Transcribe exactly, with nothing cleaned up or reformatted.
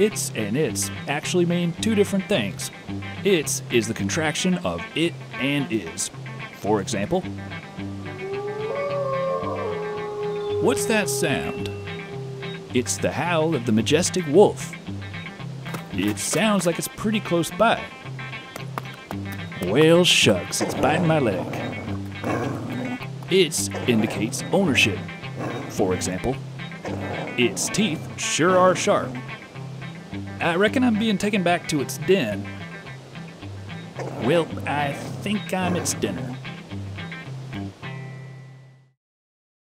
Its and its actually mean two different things. Its is the contraction of it and is. For example, what's that sound? It's the howl of the majestic wolf. It sounds like it's pretty close by. Well, shucks, it's biting my leg. Its indicates ownership. For example, its teeth sure are sharp. I reckon I'm being taken back to its den. Well, I think I'm its dinner.